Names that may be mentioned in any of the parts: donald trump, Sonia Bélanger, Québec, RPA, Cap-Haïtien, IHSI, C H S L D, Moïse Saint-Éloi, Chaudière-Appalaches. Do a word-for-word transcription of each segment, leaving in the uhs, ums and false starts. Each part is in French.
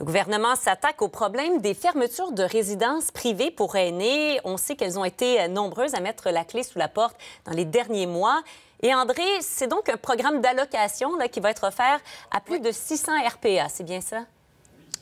Le gouvernement s'attaque au problème des fermetures de résidences privées pour aînés. On sait qu'elles ont été nombreuses à mettre la clé sous la porte dans les derniers mois. Et André, c'est donc un programme d'allocation qui va être offert à plus de six cents R P A, c'est bien ça?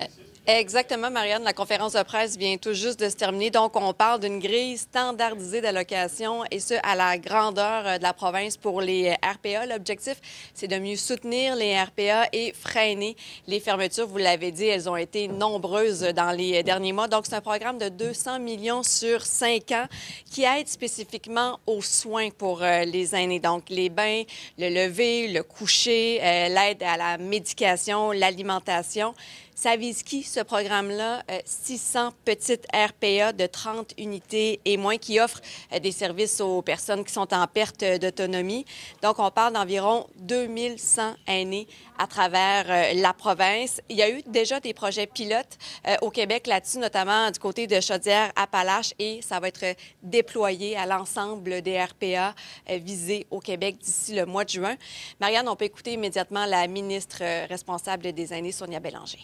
Euh... Exactement, Marianne. La conférence de presse vient tout juste de se terminer. Donc, on parle d'une grille standardisée d'allocation et ce, à la grandeur de la province pour les R P A. L'objectif, c'est de mieux soutenir les R P A et freiner les fermetures. Vous l'avez dit, elles ont été nombreuses dans les derniers mois. Donc, c'est un programme de deux cents millions sur cinq ans qui aide spécifiquement aux soins pour les aînés. Donc, les bains, le lever, le coucher, l'aide à la médication, l'alimentation. Ça vise qui, ce programme-là? six cents petites R P A de trente unités et moins qui offrent des services aux personnes qui sont en perte d'autonomie. Donc, on parle d'environ deux mille cent aînés à travers la province. Il y a eu déjà des projets pilotes au Québec là-dessus, notamment du côté de Chaudière-Appalaches, et ça va être déployé à l'ensemble des R P A visés au Québec d'ici le mois de juin. Marianne, on peut écouter immédiatement la ministre responsable des aînés, Sonia Bélanger.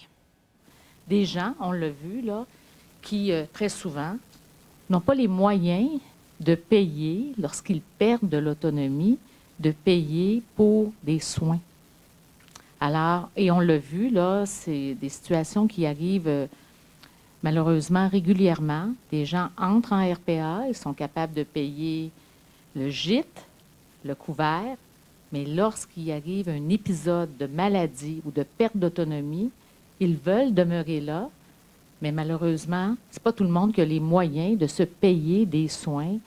Des gens, on l'a vu, là, qui, euh, très souvent, n'ont pas les moyens de payer, lorsqu'ils perdent de l'autonomie, de payer pour des soins. Alors, et on l'a vu, là, c'est des situations qui arrivent euh, malheureusement régulièrement. Des gens entrent en R P A, ils sont capables de payer le gîte, le couvert, mais lorsqu'il arrive un épisode de maladie ou de perte d'autonomie, ils veulent demeurer là, mais malheureusement, c'est pas tout le monde qui a les moyens de se payer des soins.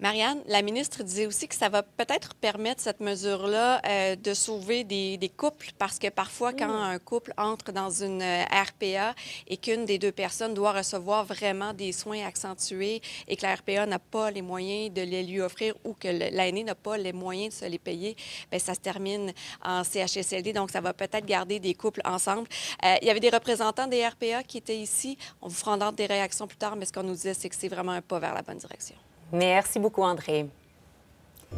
Marianne, la ministre disait aussi que ça va peut-être permettre, cette mesure-là, euh, de sauver des, des couples, parce que parfois, quand un couple entre dans une R P A et qu'une des deux personnes doit recevoir vraiment des soins accentués et que la R P A n'a pas les moyens de les lui offrir ou que l'aîné n'a pas les moyens de se les payer, bien, ça se termine en C H S L D. Donc, ça va peut-être garder des couples ensemble. Euh, il y avait des représentants des R P A qui étaient ici. On vous fera entendre des réactions plus tard, mais ce qu'on nous disait, c'est que c'est vraiment un pas vers la bonne direction. Merci beaucoup, André.